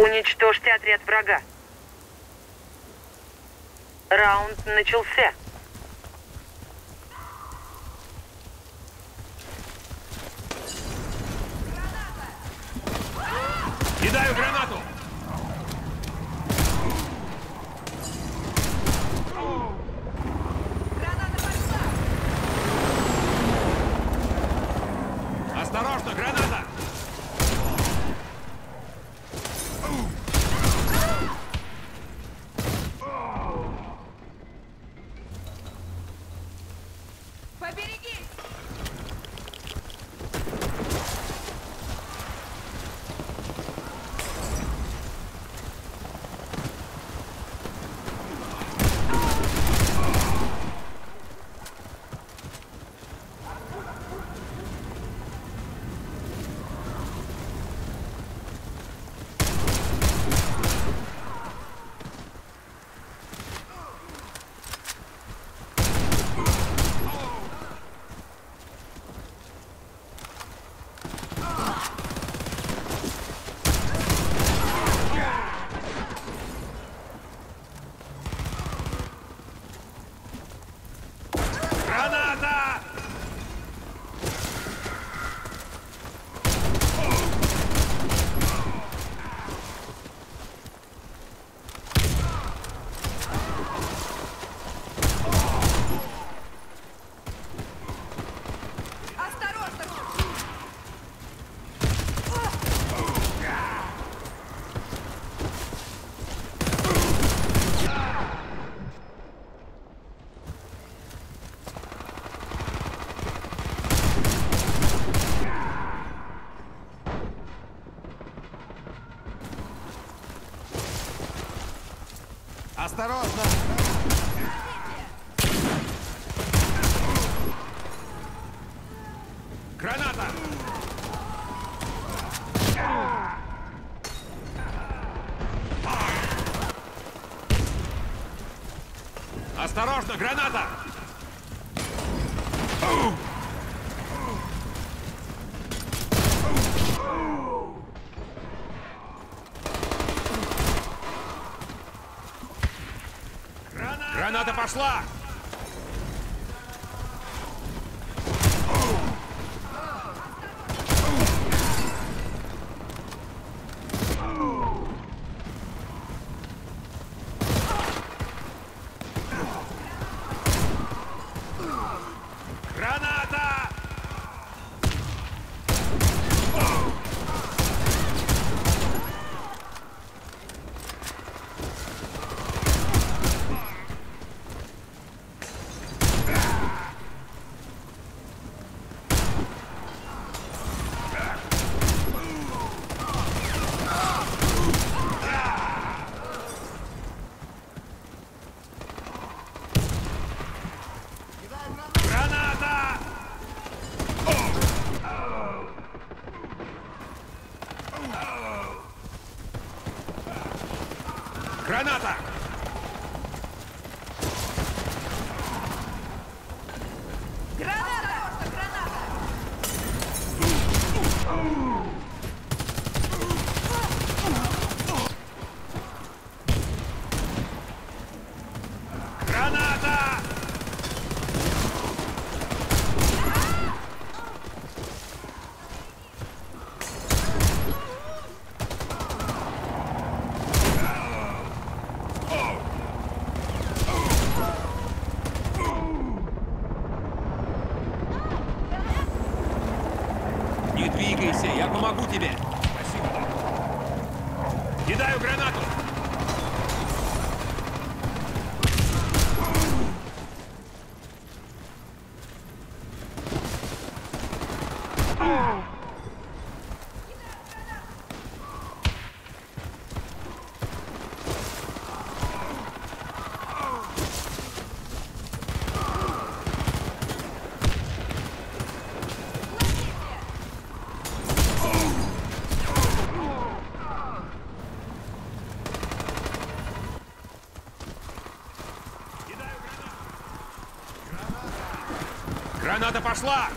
Уничтожьте отряд врага. Раунд начался. Кидаю гранату! Граната пошла! Осторожно, граната! Осторожно! Граната! Осторожно, граната! Граната пошла! Граната! Граната! Граната! Я помогу тебе. Спасибо. Кидаю гранату. Граната пошла!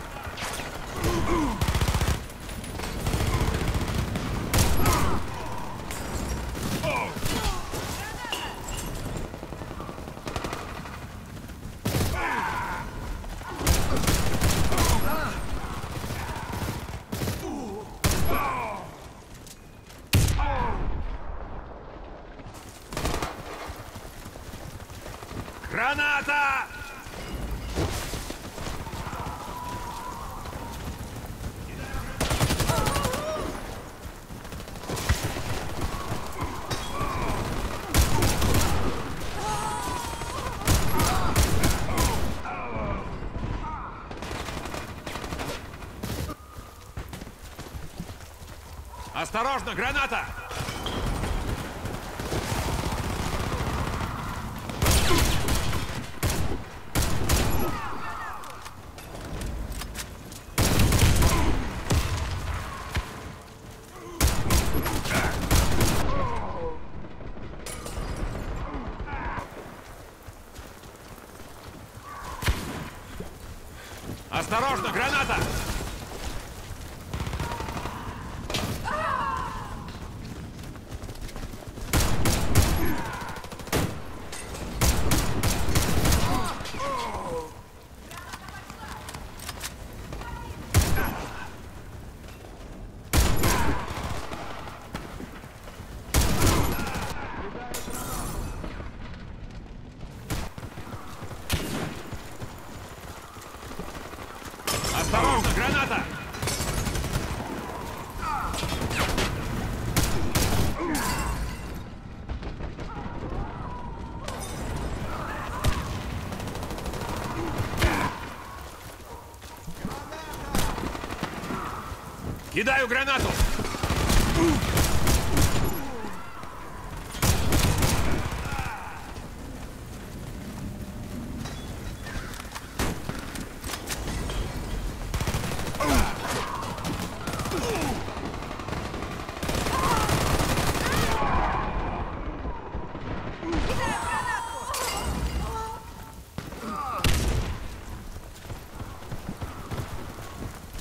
Осторожно, граната! Осторожно, граната! Осторожно, граната! Кидаю гранату!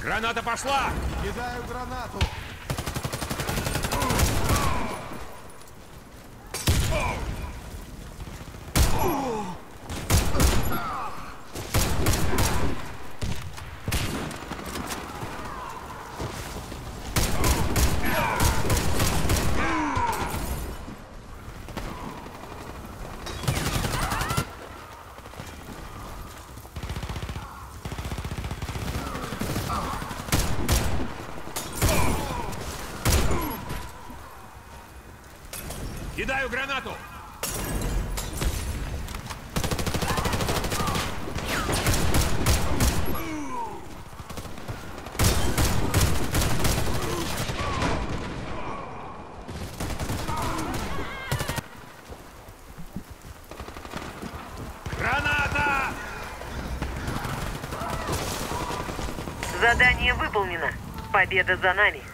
Граната пошла! Кидаю гранату! Кидаю гранату! Граната! Задание выполнено. Победа за нами.